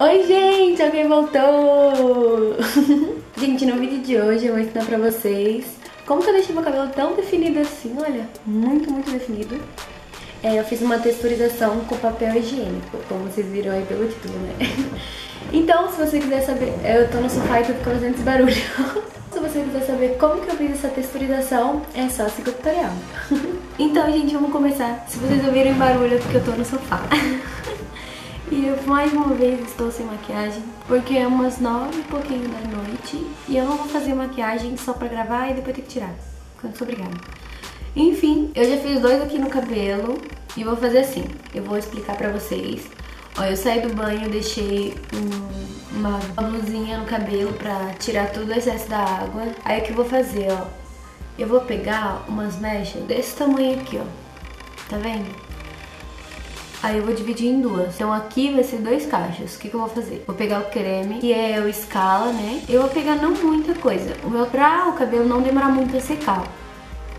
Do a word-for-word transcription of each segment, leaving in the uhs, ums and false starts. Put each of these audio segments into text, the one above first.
Oi, gente! Alguém voltou! Gente, no vídeo de hoje eu vou ensinar pra vocês como que eu deixei meu cabelo tão definido assim, olha, muito, muito definido. É, eu fiz uma texturização com papel higiênico, como vocês viram aí pelo título, né? Então, se você quiser saber... Eu tô no sofá e tô ficando fazendo esse barulho. Se você quiser saber como que eu fiz essa texturização, é só seguir o tutorial. Então, gente, vamos começar. Se vocês ouvirem barulho é porque eu tô no sofá. E eu mais uma vez estou sem maquiagem, porque é umas nove e pouquinho da noite e eu não vou fazer maquiagem só pra gravar e depois ter que tirar. Então, muito obrigada. Enfim, eu já fiz dois aqui no cabelo e vou fazer assim. Eu vou explicar pra vocês. Ó, eu saí do banho, deixei um, uma blusinha no cabelo pra tirar todo o excesso da água. Aí o que eu vou fazer, ó? Eu vou pegar umas mechas desse tamanho aqui, ó. Tá vendo? Aí eu vou dividir em duas. Então aqui vai ser dois cachos. O que, que eu vou fazer? Vou pegar o creme, que é o Scala, né? Eu vou pegar não muita coisa. O meu pra o cabelo não demorar muito a secar.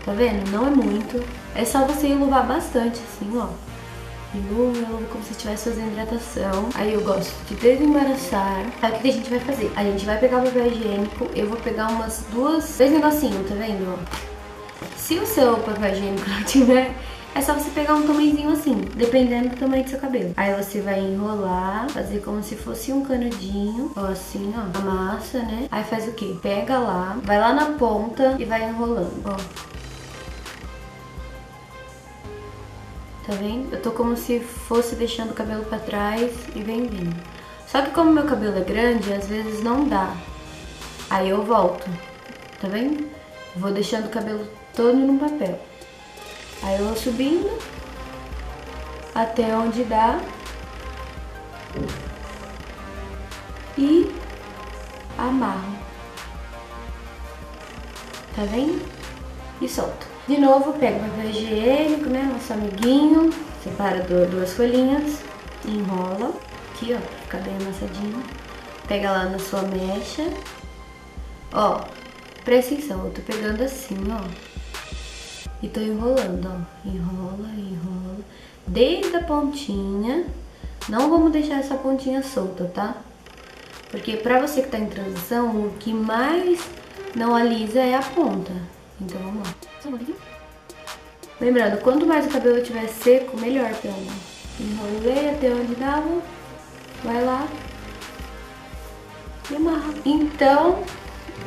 Tá vendo? Não é muito. É só você enluvar bastante, assim, ó. Enluva, enluva como se estivesse fazendo hidratação. Aí eu gosto de desembaraçar. Aí o que a gente vai fazer? A gente vai pegar o papel higiênico. Eu vou pegar umas duas... Dois negocinhos, tá vendo? Se o seu papel higiênico não tiver... É só você pegar um tamanhozinho assim, dependendo do tamanho do seu cabelo. Aí você vai enrolar, fazer como se fosse um canudinho, ó, assim, ó. Amassa, né? Aí faz o quê? Pega lá, vai lá na ponta e vai enrolando, ó. Tá vendo? Eu tô como se fosse deixando o cabelo pra trás e vem vindo. Só que como meu cabelo é grande, às vezes não dá. Aí eu volto, tá vendo? Vou deixando o cabelo todo no papel. Aí eu vou subindo até onde dá e amarro, tá vendo? E solto. De novo, pego o papel higiênico, né, nosso amiguinho, separa duas folhinhas, enrola aqui, ó, pra ficar bem amassadinho. Pega lá na sua mecha, ó, presta atenção, eu tô pegando assim, ó. E tô enrolando, ó. Enrola, enrola. Desde a pontinha. Não vamos deixar essa pontinha solta, tá? Porque pra você que tá em transição, o que mais não alisa é a ponta. Então vamos lá. Lembrando, quanto mais o cabelo estiver seco, melhor pra mim. Enrolei até onde dava. Vai lá. E amarra. Então,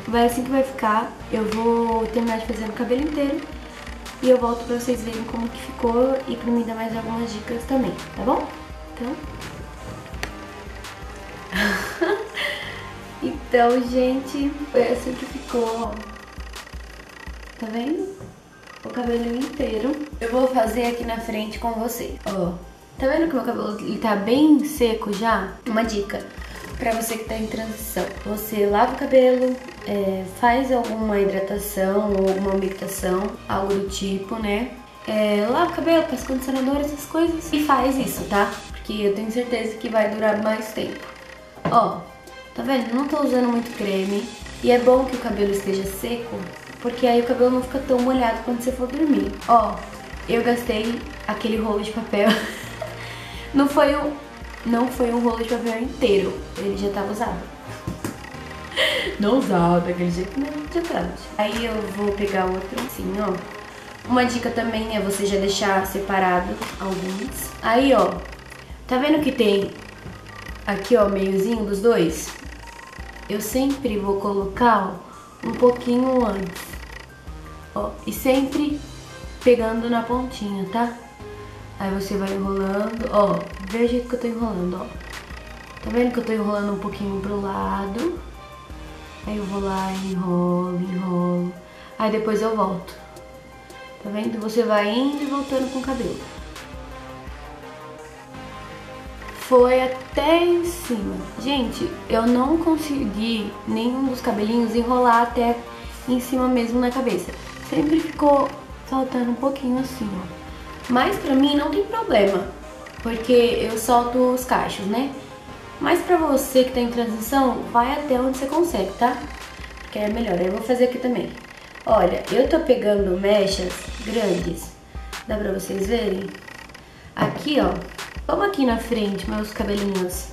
vai assim que vai ficar. Eu vou terminar de fazer o cabelo inteiro. E eu volto pra vocês verem como que ficou e pra mim dar mais algumas dicas também, tá bom? Então... Então, gente, foi assim que ficou, tá vendo? O cabelo inteiro. Eu vou fazer aqui na frente com vocês, ó. Tá vendo que meu cabelo ele tá bem seco já? Uma dica pra você que tá em transição. Você lava o cabelo... É, faz alguma hidratação ou alguma umectação, algo do tipo, né? É, lava o cabelo, passa condicionador, essas coisas. E faz isso, tá? Porque eu tenho certeza que vai durar mais tempo. Ó, tá vendo? Não tô usando muito creme. E é bom que o cabelo esteja seco, porque aí o cabelo não fica tão molhado quando você for dormir. Ó, eu gastei aquele rolo de papel. Não foi um, não foi um rolo de papel inteiro. Ele já tava usado. Não usava daquele jeito, né? De atrás. Aí eu vou pegar outro assim, ó. Uma dica também é você já deixar separado alguns. Aí, ó. Tá vendo que tem aqui, ó, meiozinho dos dois? Eu sempre vou colocar, ó, um pouquinho antes. Ó, e sempre pegando na pontinha, tá? Aí você vai enrolando, ó. Vê o jeito que eu tô enrolando, ó. Tá vendo que eu tô enrolando um pouquinho pro lado? Aí eu vou lá, enrolo, enrolo. Aí depois eu volto. Tá vendo? Você vai indo e voltando com o cabelo. Foi até em cima. Gente, eu não consegui nenhum dos cabelinhos enrolar até em cima mesmo na cabeça. Sempre ficou soltando um pouquinho assim, ó. Mas pra mim não tem problema, porque eu solto os cachos, né? Mas pra você que tá em transição, vai até onde você consegue, tá? Porque é melhor. Eu vou fazer aqui também. Olha, eu tô pegando mechas grandes. Dá pra vocês verem? Aqui, ó. Como aqui na frente, meus cabelinhos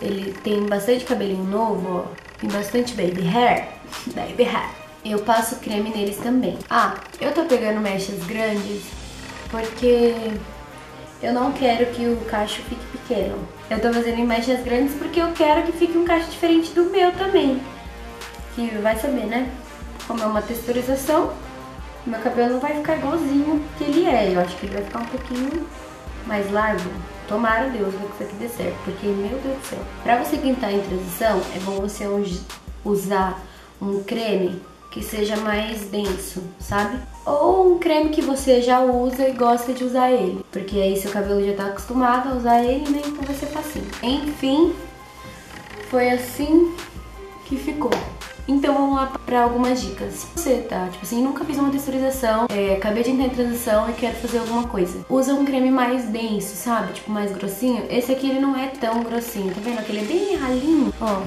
Ele tem bastante cabelinho novo, ó. Tem bastante baby hair. Baby hair. Eu passo creme neles também. Ah, eu tô pegando mechas grandes porque eu não quero que o cacho fique pequeno. Eu tô fazendo em mechas grandes porque eu quero que fique um cacho diferente do meu também. Que vai saber, né? Como é uma texturização, meu cabelo não vai ficar igualzinho que ele é. Eu acho que ele vai ficar um pouquinho mais largo. Tomara Deus que isso aqui dê certo, porque, meu Deus do céu. Pra você pintar em transição, é bom você usar um creme que seja mais denso, sabe? Ou um creme que você já usa e gosta de usar ele. Porque aí seu cabelo já tá acostumado a usar ele, né? Então vai ser facinho. Enfim, foi assim que ficou. Então vamos lá pra algumas dicas. Se você tá, tipo assim, nunca fiz uma texturização, é, acabei de entrar em transição e quero fazer alguma coisa, usa um creme mais denso, sabe? Tipo, mais grossinho. Esse aqui ele não é tão grossinho, tá vendo? Aquele é bem ralinho, ó.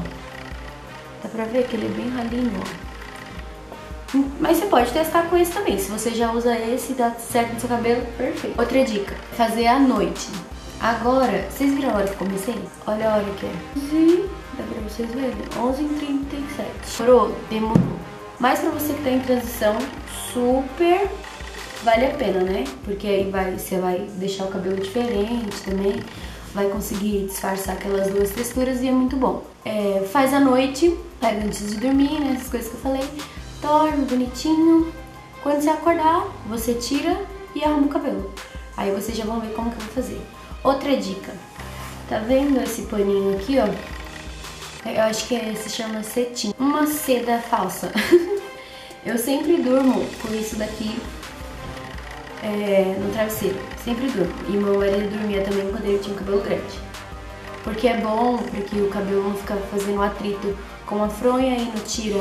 Dá pra ver que ele é bem ralinho, ó. Mas você pode testar com esse também. Se você já usa esse e dá certo no seu cabelo, perfeito. Outra dica, fazer à noite. Agora, vocês viram a hora que eu comecei? Olha a hora que é. Gente, dá pra vocês verem, onze e trinta e sete. Parou, demorou. Mas pra você que tá em transição, super vale a pena, né? Porque aí vai, você vai deixar o cabelo diferente também, vai conseguir disfarçar aquelas duas texturas e é muito bom. É, faz à noite, pega antes de dormir, né? Essas coisas que eu falei. Dorme bonitinho. Quando você acordar, você tira e arruma o cabelo. Aí vocês já vão ver como que eu vou fazer. Outra dica. Tá vendo esse paninho aqui, ó? Eu acho que é, se chama cetim. Uma seda falsa. Eu sempre durmo com isso daqui é, no travesseiro. Sempre durmo. E meu marido dormia também quando ele tinha um cabelo grande. Porque é bom, porque o cabelo não fica fazendo atrito com a fronha e não tira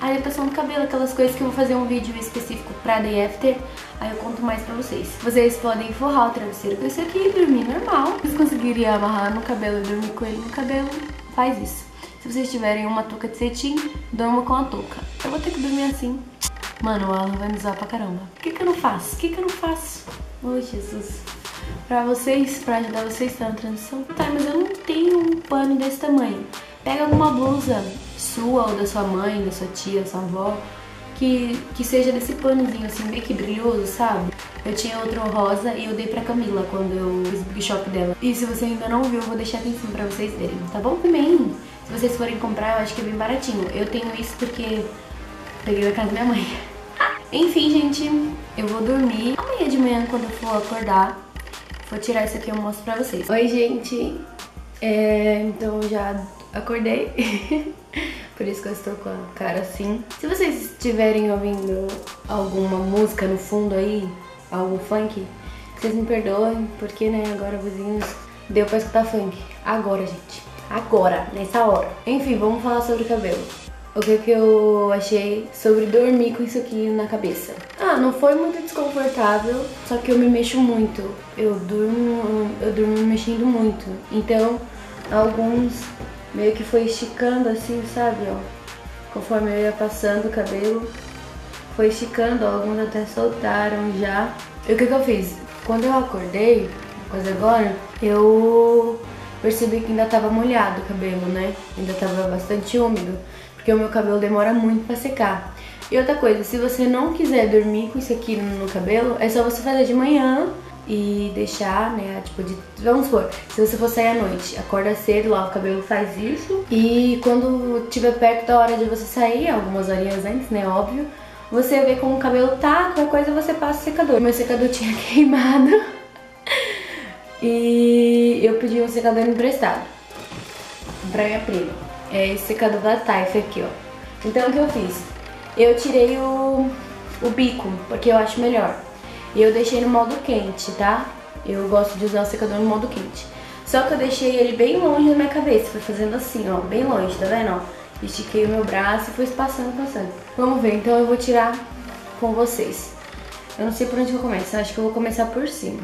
a hidratação do cabelo. Aquelas coisas que eu vou fazer um vídeo específico pra day after. Aí eu conto mais pra vocês. Vocês podem forrar o travesseiro com isso aqui e dormir normal. Vocês conseguiriam amarrar no cabelo e dormir com ele no cabelo. Faz isso. Se vocês tiverem uma touca de cetim, dorma com a touca. Eu vou ter que dormir assim. Mano, o Alan vai me zoar pra caramba. O que que eu não faço? O que que eu não faço? Oi, Jesus. Pra vocês, pra ajudar vocês tá na transição. Tá, mas eu não tenho um pano desse tamanho. Pega alguma blusa sua ou da sua mãe, da sua tia, da sua avó, que, que seja desse panozinho assim, meio que brilhoso, sabe? Eu tinha outro rosa e eu dei pra Camila quando eu fiz o big shop dela. E se você ainda não viu, eu vou deixar aqui em cima pra vocês verem, tá bom? Também, se vocês forem comprar, eu acho que é bem baratinho. Eu tenho isso porque peguei na casa da minha mãe. Enfim, gente, eu vou dormir. Amanhã de manhã, quando eu for acordar, vou tirar isso aqui e eu mostro pra vocês. Oi, gente. É, então, já acordei. Por isso que eu estou com a cara assim. Se vocês estiverem ouvindo alguma música no fundo aí, algo funk, vocês me perdoem, porque, né, agora, vizinhos, deu pra escutar funk. Agora, gente. Agora, nessa hora. Enfim, vamos falar sobre cabelo. O que que eu achei sobre dormir com isso aqui na cabeça? Ah, não foi muito desconfortável, só que eu me mexo muito. Eu durmo, eu durmo me mexendo muito. Então, alguns meio que foi esticando assim, sabe, ó. Conforme eu ia passando o cabelo, foi esticando, alguns até soltaram já. E o que que eu fiz? Quando eu acordei, quase agora, eu percebi que ainda tava molhado o cabelo, né? Ainda tava bastante úmido, porque o meu cabelo demora muito pra secar. E outra coisa, se você não quiser dormir com isso aqui no cabelo, é só você fazer de manhã e deixar, né, tipo de... Vamos supor, se você for sair à noite, acorda cedo, lava o cabelo, faz isso. E quando tiver perto da hora de você sair, algumas horinhas antes, né, óbvio, você vê como o cabelo tá, qualquer coisa você passa o secador. Meu secador tinha queimado e eu pedi um secador emprestado pra minha prima. É esse secador da Taif aqui, ó. Então o que eu fiz? Eu tirei o, o bico, porque eu acho melhor. E eu deixei no modo quente, tá? Eu gosto de usar o secador no modo quente. Só que eu deixei ele bem longe da minha cabeça, fui fazendo assim, ó, bem longe, tá vendo, ó? Estiquei o meu braço e fui passando, passando. Vamos ver, então eu vou tirar com vocês. Eu não sei por onde eu começo, acho que eu vou começar por cima.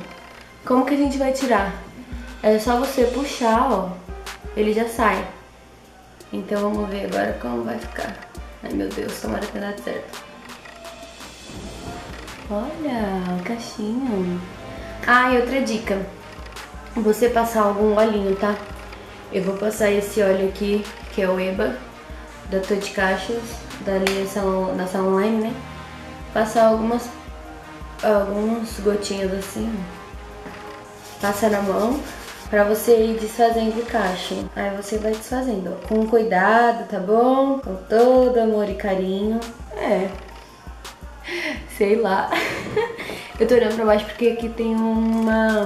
Como que a gente vai tirar? É só você puxar, ó, ele já sai. Então vamos ver agora como vai ficar. Ai meu Deus, tomara que dá certo. Olha, o cachinho. Ah, e outra dica, você passar algum olhinho, tá? Eu vou passar esse óleo aqui, que é o Eba, da Tô de Cachos, da linha Salon, da Salon online, né? Passar algumas, algumas gotinhas assim, passa na mão, pra você ir desfazendo o cacho. Aí você vai desfazendo, ó, com cuidado, tá bom? Com todo amor e carinho. É, sei lá. Eu tô olhando pra baixo porque aqui tem uma...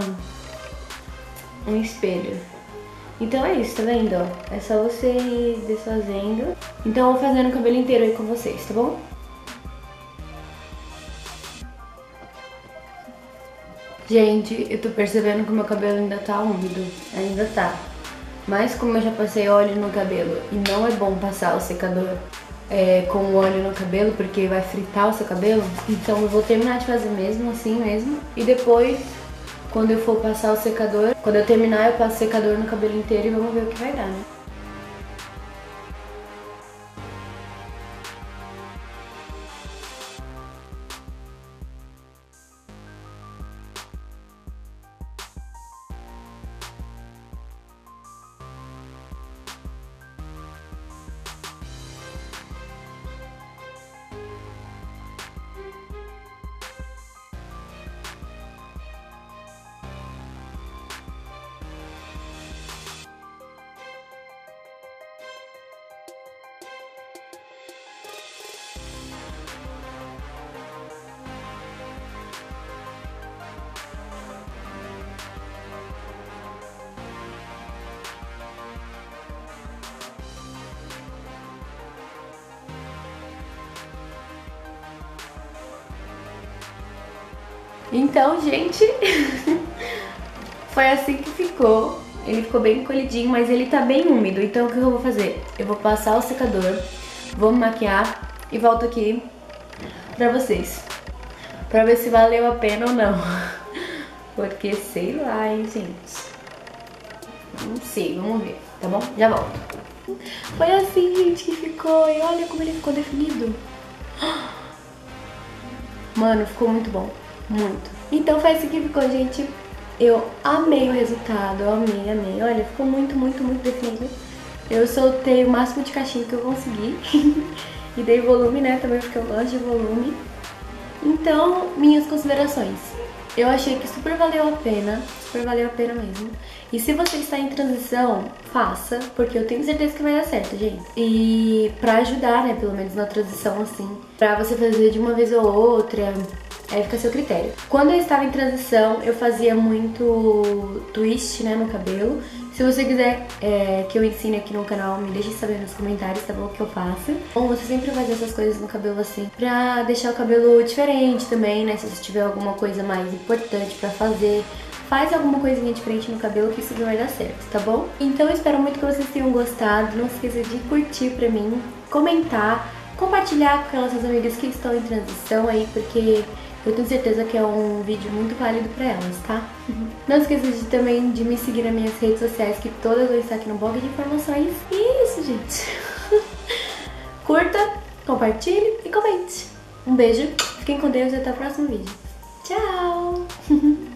um espelho. Então é isso, tá vendo? Ó? É só você ir desfazendo. Então eu vou fazendo o cabelo inteiro aí com vocês, tá bom? Gente, eu tô percebendo que o meu cabelo ainda tá úmido. Ainda tá. Mas como eu já passei óleo no cabelo, e não é bom passar o secador é, com óleo no cabelo, porque vai fritar o seu cabelo, então eu vou terminar de fazer mesmo, assim mesmo. E depois, quando eu for passar o secador, quando eu terminar, eu passo o secador no cabelo inteiro e vamos ver o que vai dar, né? Então, gente, foi assim que ficou. Ele ficou bem colidinho, mas ele tá bem úmido. Então, o que eu vou fazer? Eu vou passar o secador, vou me maquiar e volto aqui pra vocês. Pra ver se valeu a pena ou não. Porque, sei lá, hein, gente. Não sei, vamos ver, tá bom? Já volto. Foi assim, gente, que ficou. E olha como ele ficou definido. Mano, ficou muito bom. Muito. Então foi assim que ficou, gente. Eu amei o resultado, eu amei, amei. Olha, ficou muito, muito, muito definido. Eu soltei o máximo de cachinho que eu consegui. E dei volume, né, também porque eu gosto de volume. Então, minhas considerações. Eu achei que super valeu a pena, super valeu a pena mesmo. E se você está em transição, faça, porque eu tenho certeza que vai dar certo, gente. E pra ajudar, né, pelo menos na transição, assim, pra você fazer de uma vez ou outra... Aí fica a seu critério. Quando eu estava em transição, eu fazia muito twist, né, no cabelo. Se você quiser é, que eu ensine aqui no canal, me deixe saber nos comentários, tá bom, que eu faço. Bom, você sempre faz essas coisas no cabelo assim, pra deixar o cabelo diferente também, né? Se você tiver alguma coisa mais importante pra fazer, faz alguma coisinha diferente no cabelo que isso vai dar certo, tá bom? Então eu espero muito que vocês tenham gostado. Não se esqueça de curtir pra mim, comentar, compartilhar com aquelas suas amigas que estão em transição aí, porque... eu tenho certeza que é um vídeo muito válido pra elas, tá? Uhum. Não esqueça de, também de me seguir nas minhas redes sociais, que todas vão estar aqui no blog de informações. E é isso, gente. Curta, compartilhe e comente. Um beijo, fiquem com Deus e até o próximo vídeo. Tchau!